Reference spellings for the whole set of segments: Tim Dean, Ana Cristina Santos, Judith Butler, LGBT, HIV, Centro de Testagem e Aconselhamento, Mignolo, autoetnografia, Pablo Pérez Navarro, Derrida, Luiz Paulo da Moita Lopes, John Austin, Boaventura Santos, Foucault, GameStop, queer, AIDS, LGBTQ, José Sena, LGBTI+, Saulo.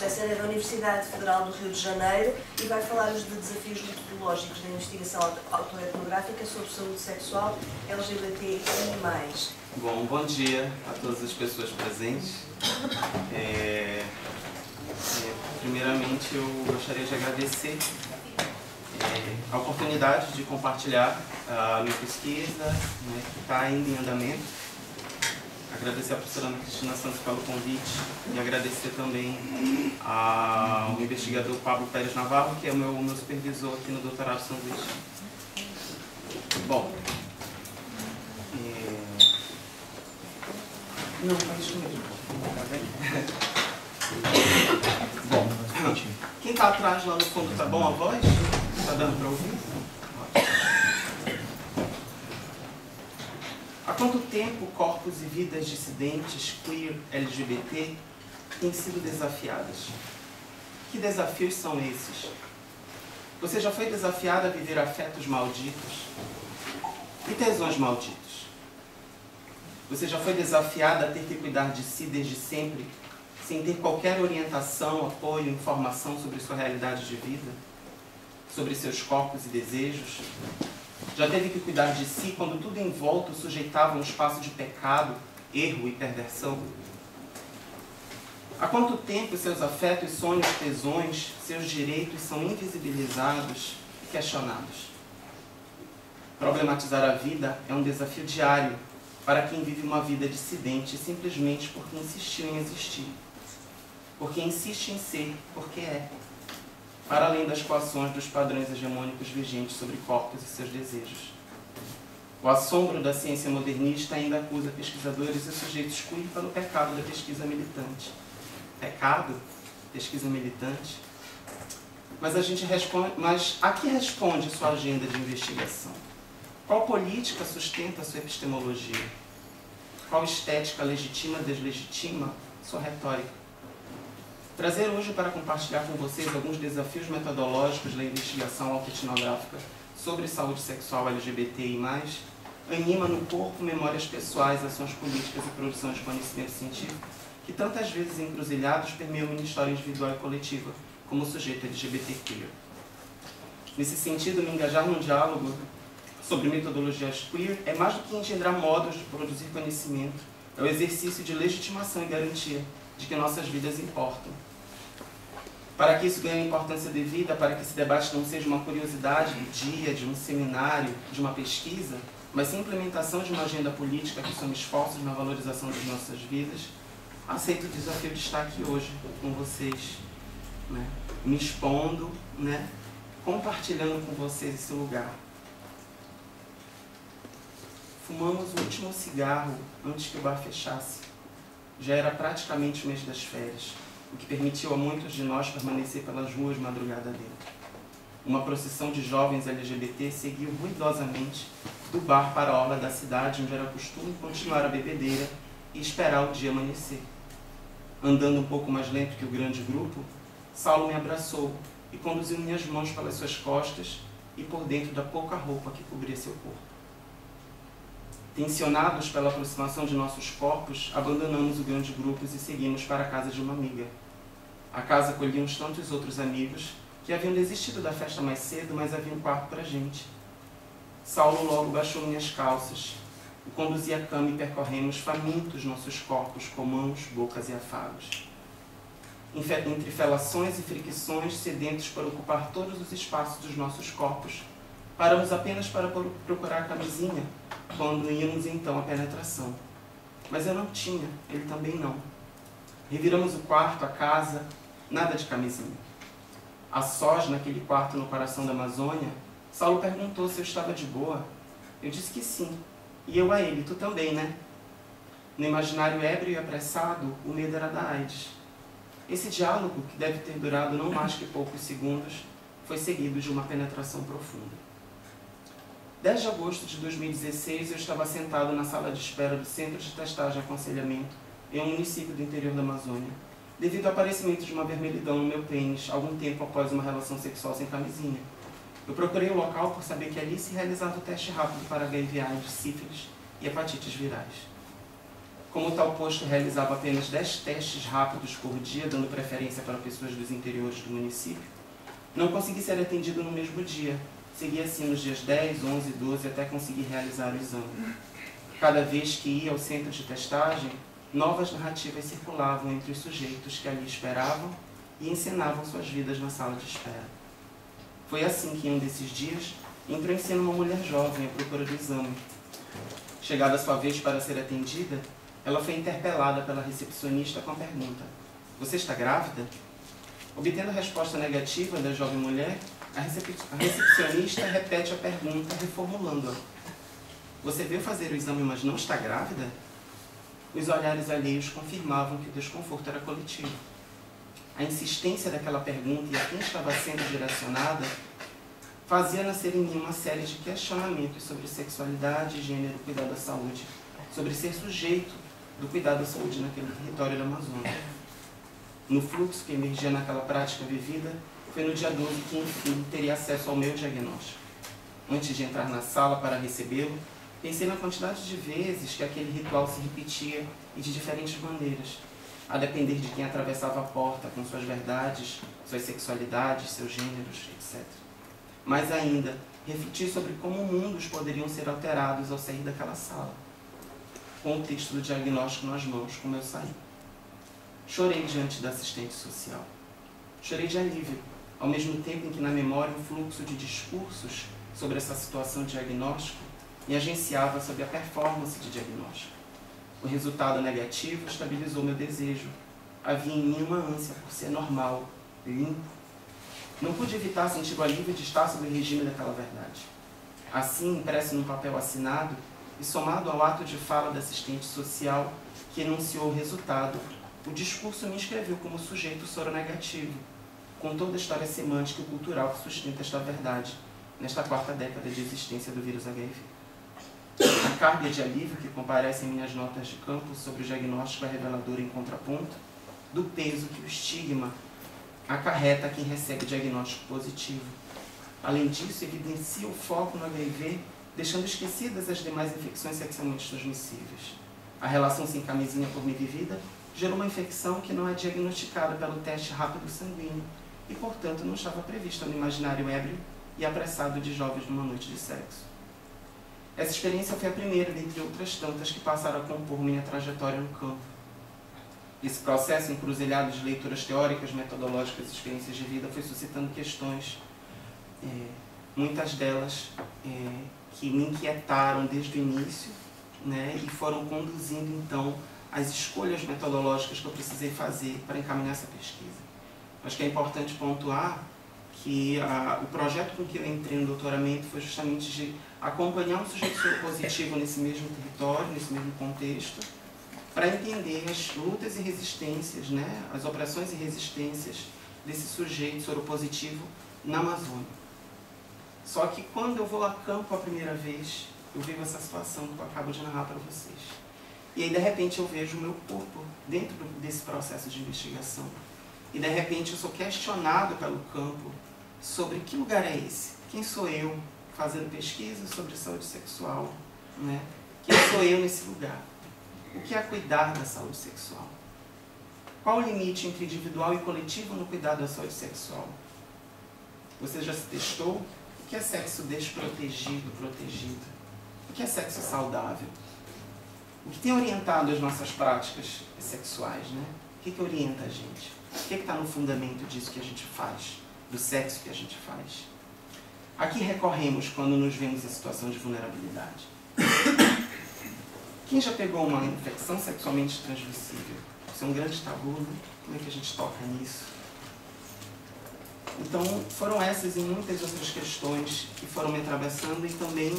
José Sena é da Universidade Federal do Rio de Janeiro e vai falar-nos de desafios metodológicos da investigação autoetnográfica sobre saúde sexual, LGBT e mais. Bom dia a todas as pessoas presentes. Primeiramente, eu gostaria de agradecer a oportunidade de compartilhar a minha pesquisa, né, que está ainda em andamento. Agradecer à professora Ana Cristina Santos pelo convite e agradecer também ao investigador Pablo Pérez Navarro, que é o meu supervisor aqui no doutorado de São Luís. Bom, não, faz isso mesmo. Tá bem? Bom, quem está atrás lá no fundo, tá bom a voz? Tá dando para ouvir? Há quanto tempo corpos e vidas dissidentes, queer, LGBT, têm sido desafiadas? Que desafios são esses? Você já foi desafiada a viver afetos malditos e tesões malditos? Você já foi desafiada a ter que cuidar de si desde sempre, sem ter qualquer orientação, apoio, informação sobre sua realidade de vida, sobre seus corpos e desejos? Já teve que cuidar de si quando tudo em volta o sujeitava a um espaço de pecado, erro e perversão? Há quanto tempo seus afetos, sonhos, tesões, seus direitos são invisibilizados e questionados? Problematizar a vida é um desafio diário para quem vive uma vida dissidente simplesmente porque insistiu em existir, porque insiste em ser, porque é, para além das coações dos padrões hegemônicos vigentes sobre corpos e seus desejos. O assombro da ciência modernista ainda acusa pesquisadores e sujeitos queer pelo pecado da pesquisa militante. Pecado? Pesquisa militante? Mas a que responde sua agenda de investigação? Qual política sustenta sua epistemologia? Qual estética legitima, deslegitima sua retórica? Trazer hoje para compartilhar com vocês alguns desafios metodológicos da investigação autoetnográfica sobre saúde sexual LGBTI+, anima no corpo memórias pessoais, ações políticas e produção de conhecimento científico que tantas vezes encruzilhados permeiam uma história individual e coletiva como sujeito LGBTQ. Nesse sentido, me engajar num diálogo sobre metodologias queer é mais do que engendrar modos de produzir conhecimento, é o exercício de legitimação e garantia de que nossas vidas importam. Para que isso ganhe importância devida, para que esse debate não seja uma curiosidade do dia, de um seminário, de uma pesquisa, mas sim implementação de uma agenda política que some esforços na valorização das nossas vidas, aceito o desafio de estar aqui hoje com vocês, né? Me expondo, né? Compartilhando com vocês esse lugar. Fumamos o último cigarro antes que o bar fechasse. Já era praticamente o mês das férias, o que permitiu a muitos de nós permanecer pelas ruas madrugada dentro. Uma procissão de jovens LGBT seguiu ruidosamente do bar para a orla da cidade, onde era costume continuar a bebedeira e esperar o dia amanhecer. Andando um pouco mais lento que o grande grupo, Saulo me abraçou e conduziu minhas mãos pelas suas costas e por dentro da pouca roupa que cobria seu corpo. Tensionados pela aproximação de nossos corpos, abandonamos o grande grupo e seguimos para a casa de uma amiga. A casa acolhia uns tantos outros amigos que haviam desistido da festa mais cedo, mas havia um quarto para a gente. Saulo logo baixou minhas calças, o conduzi à cama e percorremos famintos nossos corpos com mãos, bocas e afagos. Entre felações e fricções, sedentos para ocupar todos os espaços dos nossos corpos, paramos apenas para procurar a camisinha, quando íamos então à penetração. Mas eu não tinha, ele também não. Reviramos o quarto, a casa, nada de camisinha. A sós, naquele quarto no coração da Amazônia, Saulo perguntou se eu estava de boa. Eu disse que sim, e eu a ele, tu também, né? No imaginário ébrio e apressado, o medo era da AIDS. Esse diálogo, que deve ter durado não mais que poucos segundos, foi seguido de uma penetração profunda. 10 de agosto de 2016, eu estava sentado na sala de espera do Centro de Testagem e Aconselhamento, em um município do interior da Amazônia, devido ao aparecimento de uma vermelhidão no meu pênis, algum tempo após uma relação sexual sem camisinha. Eu procurei o local por saber que ali se realizava o teste rápido para HIV, sífilis e hepatites virais. Como tal posto realizava apenas 10 testes rápidos por dia, dando preferência para pessoas dos interiores do município, não consegui ser atendido no mesmo dia. Segui assim nos dias 10, 11, 12, até conseguir realizar o exame. Cada vez que ia ao centro de testagem, novas narrativas circulavam entre os sujeitos que ali esperavam e ensinavam suas vidas na sala de espera. Foi assim que, em um desses dias, entrou em cena uma mulher jovem à procura do exame. Chegada a sua vez para ser atendida, ela foi interpelada pela recepcionista com a pergunta: "Você está grávida?" Obtendo a resposta negativa da jovem mulher, a recepcionista repete a pergunta, reformulando-a: "Você veio fazer o exame, mas não está grávida?" Os olhares alheios confirmavam que o desconforto era coletivo. A insistência daquela pergunta e a quem estava sendo direcionada fazia nascer em mim uma série de questionamentos sobre sexualidade, gênero, cuidado à saúde, sobre ser sujeito do cuidado à saúde naquele território da Amazônia. No fluxo que emergia naquela prática vivida, foi no dia 12 que, enfim, teria acesso ao meu diagnóstico. Antes de entrar na sala para recebê-lo, pensei na quantidade de vezes que aquele ritual se repetia e de diferentes maneiras, a depender de quem atravessava a porta com suas verdades, suas sexualidades, seus gêneros, etc. Mas ainda, refleti sobre como mundos poderiam ser alterados ao sair daquela sala. Com o texto do diagnóstico nas mãos, como eu saí. Chorei diante da assistente social. Chorei de alívio, ao mesmo tempo em que na memória um fluxo de discursos sobre essa situação de diagnóstico me agenciava sobre a performance de diagnóstico. O resultado negativo estabilizou meu desejo. Havia em mim uma ânsia por ser normal, limpo. Não pude evitar sentir o alívio de estar sob o regime daquela verdade. Assim, impresso num papel assinado e somado ao ato de fala da assistente social que enunciou o resultado, o discurso me inscreveu como sujeito soronegativo, com toda a história semântica e cultural que sustenta esta verdade, nesta quarta década de existência do vírus HIV. A carga de alívio que comparece em minhas notas de campo sobre o diagnóstico é reveladora em contraponto do peso que o estigma acarreta a quem recebe diagnóstico positivo. Além disso, evidencia o foco no HIV, deixando esquecidas as demais infecções sexualmente transmissíveis. A relação sem camisinha por mim vivida gerou uma infecção que não é diagnosticada pelo teste rápido sanguíneo e, portanto, não estava prevista no imaginário ébrio e apressado de jovens numa noite de sexo. Essa experiência foi a primeira, dentre outras tantas, que passaram a compor minha trajetória no campo. Esse processo, encruzilhado de leituras teóricas, metodológicas e experiências de vida, foi suscitando questões, muitas delas que me inquietaram desde o início, né, e foram conduzindo, então, as escolhas metodológicas que eu precisei fazer para encaminhar essa pesquisa. Acho que é importante pontuar que o projeto com que eu entrei no doutoramento foi justamente de acompanhar um sujeito positivo nesse mesmo território, nesse mesmo contexto, para entender as lutas e resistências, né, as opressões e resistências desse sujeito soropositivo na Amazônia. Só que quando eu vou a campo a primeira vez, eu vivo essa situação que eu acabo de narrar para vocês. E aí, de repente, eu vejo o meu corpo dentro desse processo de investigação. E, de repente, eu sou questionado pelo campo sobre que lugar é esse. Quem sou eu fazendo pesquisa sobre saúde sexual? Né? Quem sou eu nesse lugar? O que é cuidar da saúde sexual? Qual o limite entre individual e coletivo no cuidado da saúde sexual? Você já se testou? O que é sexo desprotegido, protegido? O que é sexo saudável? O que tem orientado as nossas práticas sexuais, né? O que orienta a gente? O que está no fundamento disso que a gente faz? Do sexo que a gente faz? A que recorremos quando nos vemos em situação de vulnerabilidade? Quem já pegou uma infecção sexualmente transmissível? Isso é um grande tabu, né? Como é que a gente toca nisso? Então, foram essas e muitas outras questões que foram me atravessando e também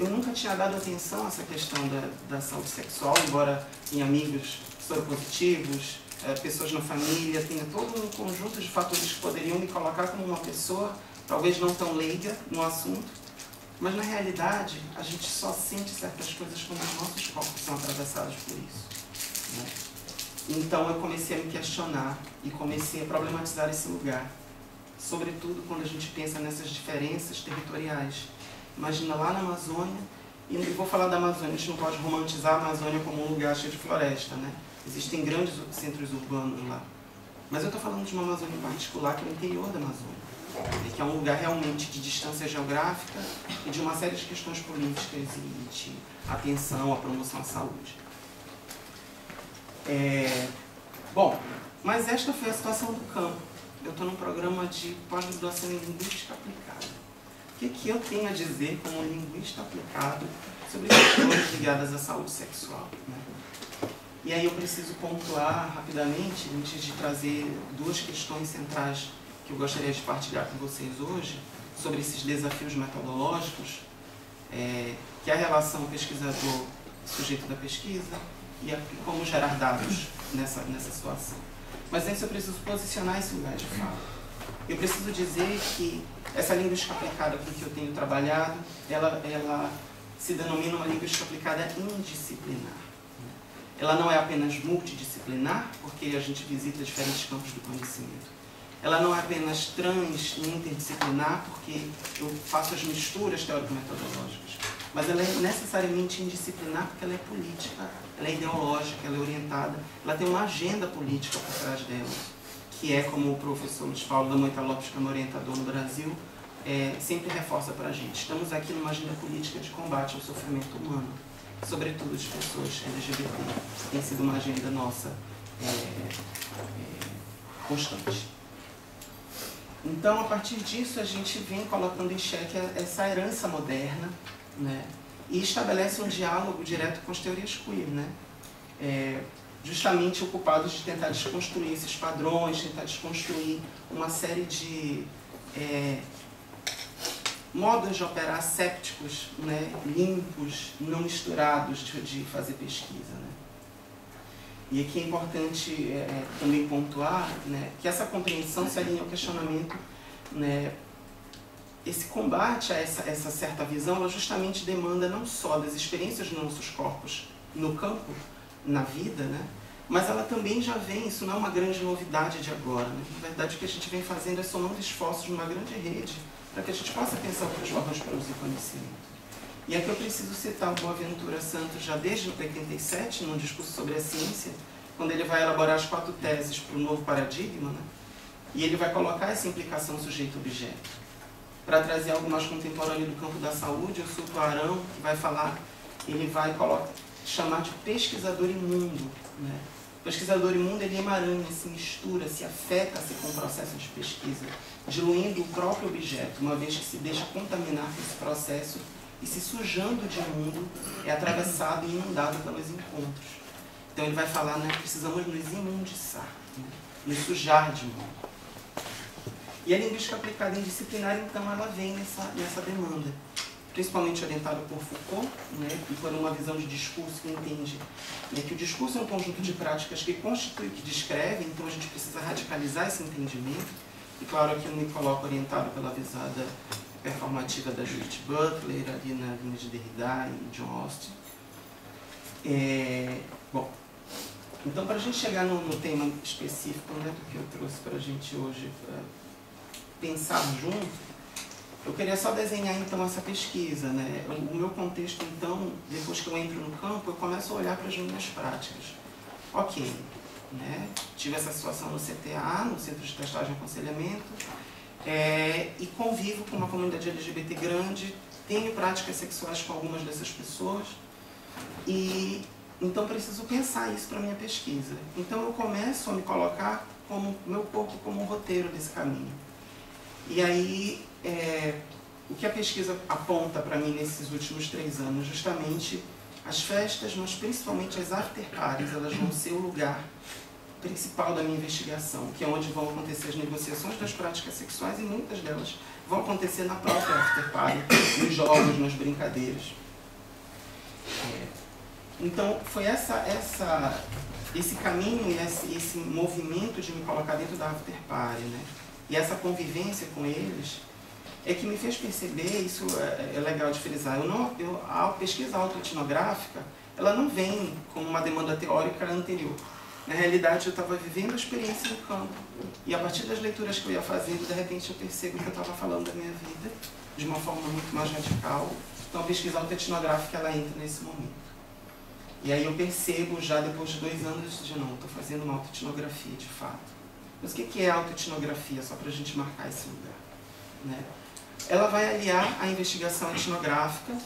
eu nunca tinha dado atenção a essa questão da saúde sexual, embora em amigos soropositivos, pessoas na família, tenha todo um conjunto de fatores que poderiam me colocar como uma pessoa, talvez não tão leiga no assunto, mas na realidade a gente só sente certas coisas quando os nossos corpos são atravessados por isso, né? Então eu comecei a me questionar e comecei a problematizar esse lugar, sobretudo quando a gente pensa nessas diferenças territoriais. Imagina lá na Amazônia, E vou falar da Amazônia, a gente não pode romantizar a Amazônia como um lugar cheio de floresta, né? Existem grandes centros urbanos lá. Mas eu estou falando de uma Amazônia em particular, que é o interior da Amazônia, que é um lugar realmente de distância geográfica e de uma série de questões políticas e de atenção à promoção à saúde. Bom, mas esta foi a situação do campo. Eu estou num programa de pós-graduação em linguística aplicada. O que, que eu tenho a dizer como linguista aplicado sobre questões ligadas à saúde sexual? Né? E aí eu preciso pontuar rapidamente, antes de trazer duas questões centrais que eu gostaria de partilhar com vocês hoje, sobre esses desafios metodológicos, que é a relação pesquisador-sujeito da pesquisa e como gerar dados nessa situação. Mas antes eu preciso posicionar esse lugar de fala. Eu preciso dizer que essa linguística aplicada com que eu tenho trabalhado, ela se denomina uma linguística aplicada indisciplinar. Ela não é apenas multidisciplinar, porque a gente visita diferentes campos do conhecimento. Ela não é apenas trans e interdisciplinar, porque eu faço as misturas teórico-metodológicas. Mas ela é necessariamente indisciplinar, porque ela é política, ela é ideológica, ela é orientada, ela tem uma agenda política por trás dela, que é, como o professor Luiz Paulo da Moita Lopes, que é um orientador no Brasil, sempre reforça para a gente. Estamos aqui numa agenda política de combate ao sofrimento humano, sobretudo de pessoas LGBT, tem sido uma agenda nossa constante. Então, a partir disso, a gente vem colocando em xeque essa herança moderna, né, e estabelece um diálogo direto com as teorias queer, né, justamente ocupados de tentar desconstruir esses padrões, tentar desconstruir uma série de modos de operar sépticos, né, limpos, não misturados de fazer pesquisa. Né? E aqui é importante também pontuar, né, que essa compreensão se alinha ao questionamento, né, esse combate a essa certa visão, ela justamente demanda não só das experiências dos nossos corpos no campo, na vida, né, mas ela também já vem, isso não é uma grande novidade de agora. Né? Na verdade, o que a gente vem fazendo é somando esforços numa grande rede, para que a gente possa pensar outras formas de produzir conhecimento. E aqui eu preciso citar o Boaventura Santos, já desde 1987, num discurso sobre a ciência, quando ele vai elaborar as 4 teses para o novo paradigma, né? E ele vai colocar essa implicação sujeito-objeto. Para trazer algo mais contemporâneo do campo da saúde, eu sou o Arão, que vai falar, ele vai chamar de pesquisador imundo. Né? O pesquisador imundo, ele emaranha, se mistura, se afeta-se com o processo de pesquisa, diluindo o próprio objeto, uma vez que se deixa contaminar por esse processo e se sujando de imundo, é atravessado e inundado pelos encontros. Então ele vai falar, né, precisamos nos imundiçar, né, nos sujar de imundo. E a linguística aplicada indisciplinar, então, ela vem nessa demanda, principalmente orientada por Foucault, né, e por uma visão de discurso que entende, né, que o discurso é um conjunto de práticas que constitui, que descreve, então a gente precisa radicalizar esse entendimento. E claro, aqui eu me coloco orientado pela visada performativa da Judith Butler, ali na linha de Derrida e John Austin. Bom, então, para a gente chegar no tema específico, né, do que eu trouxe para a gente hoje, pensar junto, eu queria só desenhar então essa pesquisa, né? O meu contexto, então, depois que eu entro no campo, eu começo a olhar para as minhas práticas. Ok, né? Tive essa situação no CTA, no Centro de Testagem e Aconselhamento, e convivo com uma comunidade LGBT grande, tenho práticas sexuais com algumas dessas pessoas, e então preciso pensar isso para a minha pesquisa. Então eu começo a me colocar como meu corpo como um roteiro desse caminho. E aí, o que a pesquisa aponta para mim nesses últimos 3 anos, justamente as festas, mas principalmente as afterparties, elas vão ser o lugar principal da minha investigação, que é onde vão acontecer as negociações das práticas sexuais, e muitas delas vão acontecer na própria afterparty, nos jogos, nas brincadeiras. Então, foi esse caminho, esse movimento de me colocar dentro da afterparty, né? E essa convivência com eles é que me fez perceber, isso é legal de frisar, a pesquisa autoetnográfica, ela não vem como uma demanda teórica anterior. Na realidade, eu estava vivendo a experiência no campo, e a partir das leituras que eu ia fazendo, de repente eu percebo que eu estava falando da minha vida de uma forma muito mais radical Então a pesquisa autoetnográfica ela entra nesse momento. E aí eu percebo já depois de 2 anos de não, estou fazendo uma autoetnografia de fato. Mas o que é autoetnografia? Só para a gente marcar esse lugar, né? Ela vai aliar a investigação etnográfica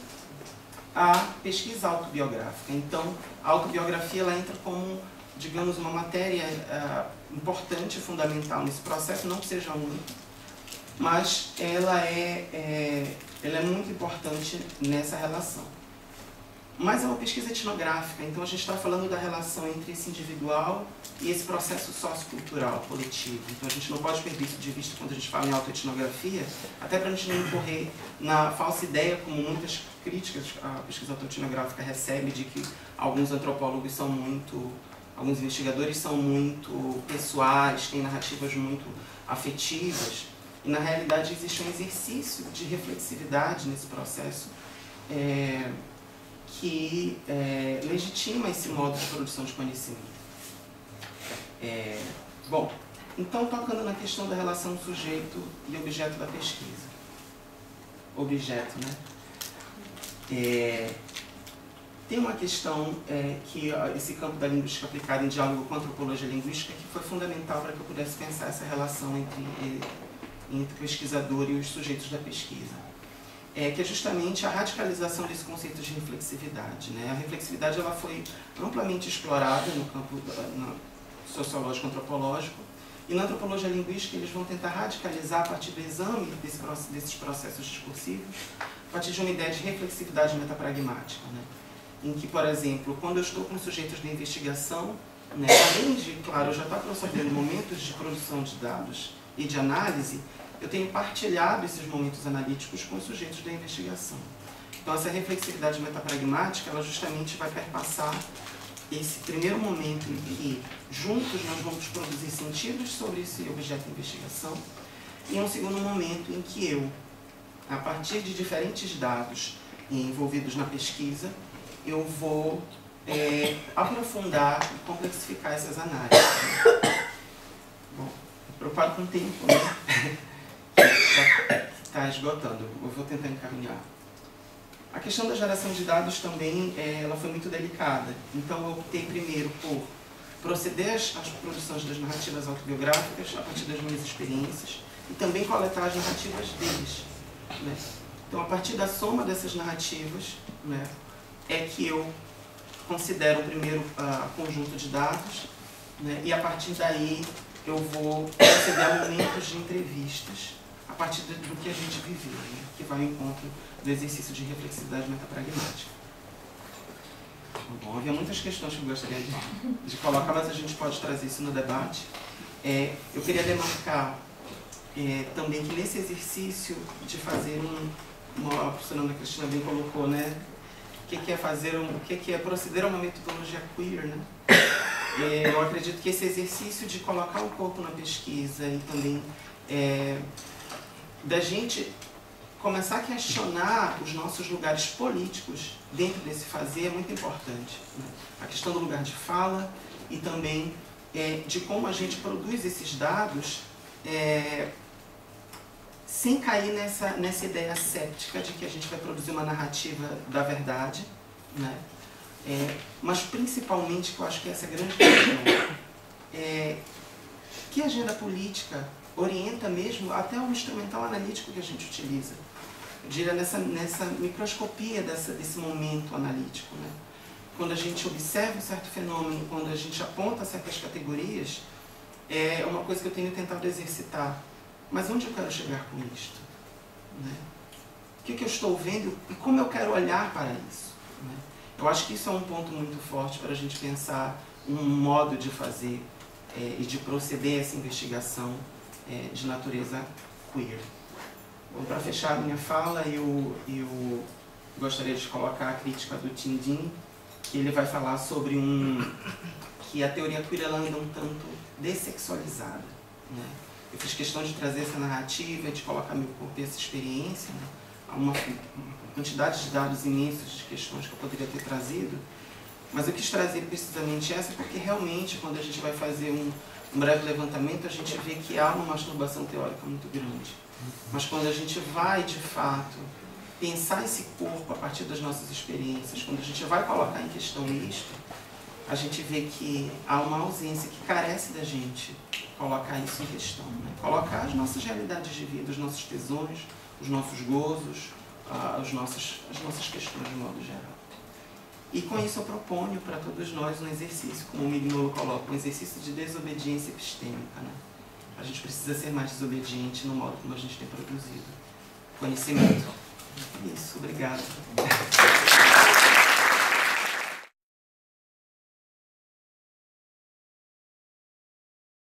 à pesquisa autobiográfica. Então, a autobiografia ela entra como, digamos, uma matéria importante e fundamental nesse processo, não que seja a única, mas ela é muito importante nessa relação. Mas é uma pesquisa etnográfica, então a gente está falando da relação entre esse individual e esse processo sociocultural, coletivo. Então a gente não pode perder isso de vista quando a gente fala em autoetnografia, até para a gente não incorrer na falsa ideia, como muitas críticas a pesquisa autoetnográfica recebe, de que alguns antropólogos são muito, alguns investigadores são muito pessoais, têm narrativas muito afetivas, e na realidade existe um exercício de reflexividade nesse processo, que legitima esse modo de produção de conhecimento. Bom, então tocando na questão da relação sujeito e objeto da pesquisa. Objeto, né? Tem uma questão que esse campo da linguística aplicada em diálogo com a antropologia linguística que foi fundamental para que eu pudesse pensar essa relação entre o pesquisador e os sujeitos da pesquisa. Que é justamente a radicalização desse conceito de reflexividade, né? A reflexividade ela foi amplamente explorada no campo sociológico-antropológico e na antropologia linguística eles vão tentar radicalizar a partir do exame desses processos discursivos, a partir de uma ideia de reflexividade metapragmática, né? Em que, por exemplo, quando eu estou com sujeitos de investigação, né, além de, claro, eu já estou absorvendo momentos de produção de dados e de análise, eu tenho partilhado esses momentos analíticos com os sujeitos da investigação. Então, essa reflexividade metapragmática, ela justamente vai perpassar esse primeiro momento em que, juntos, nós vamos produzir sentidos sobre esse objeto de investigação, e um segundo momento em que eu, a partir de diferentes dados envolvidos na pesquisa, eu vou aprofundar e complexificar essas análises. Bom, preocupado com o tempo, né? Está esgotando, eu vou tentar encaminhar. A questão da geração de dados também ela foi muito delicada, então eu optei primeiro por proceder às produções das narrativas autobiográficas a partir das minhas experiências e também coletar as narrativas deles, né? Então, a partir da soma dessas narrativas, né, é que eu considero primeiro conjunto de dados, né, e a partir daí eu vou proceder a momentos de entrevistas a partir do que a gente viveu, né? Que vai ao encontro do exercício de reflexividade metapragmática. Bom, havia muitas questões que eu gostaria de colocar, mas a gente pode trazer isso no debate. Eu queria demarcar também que nesse exercício de fazer a professora Ana Cristina bem colocou, né? O que é proceder a uma metodologia queer, né? Eu acredito que esse exercício de colocar o corpo na pesquisa e também da gente começar a questionar os nossos lugares políticos dentro desse fazer é muito importante, né? A questão do lugar de fala e também de como a gente produz esses dados sem cair nessa ideia cética de que a gente vai produzir uma narrativa da verdade, né? Mas principalmente, que eu acho que essa é a grande questão, que agenda política orienta mesmo até o instrumental analítico que a gente utiliza. Eu diria nessa microscopia desse momento analítico, né? Quando a gente observa um certo fenômeno, quando a gente aponta certas categorias, é uma coisa que eu tenho tentado exercitar. Mas onde eu quero chegar com isto, né? O que eu estou vendo e como eu quero olhar para isso, né? Eu acho que isso é um ponto muito forte para a gente pensar um modo de fazer e de proceder a essa investigação de natureza queer. Bom, para fechar a minha fala, eu gostaria de colocar a crítica do Tim Dean, que ele vai falar sobre que a teoria queer ela anda um tanto dessexualizada, né? Eu fiz questão de trazer essa narrativa, de colocar meu corpo e essa experiência, né? Há uma quantidade de dados imensos de questões que eu poderia ter trazido, mas eu quis trazer precisamente essa porque realmente quando a gente vai fazer um breve levantamento, a gente vê que há uma masturbação teórica muito grande. Mas quando a gente vai, de fato, pensar esse corpo a partir das nossas experiências, quando a gente vai colocar em questão isto, a gente vê que há uma ausência que carece da gente colocar isso em questão, né? Colocar as nossas realidades de vida, os nossos tesões, os nossos gozos, as nossas questões de modo geral. E com isso eu proponho para todos nós um exercício, como o Mignolo coloca, um exercício de desobediência epistêmica, né? A gente precisa ser mais desobediente no modo como a gente tem produzido conhecimento. Isso, obrigado.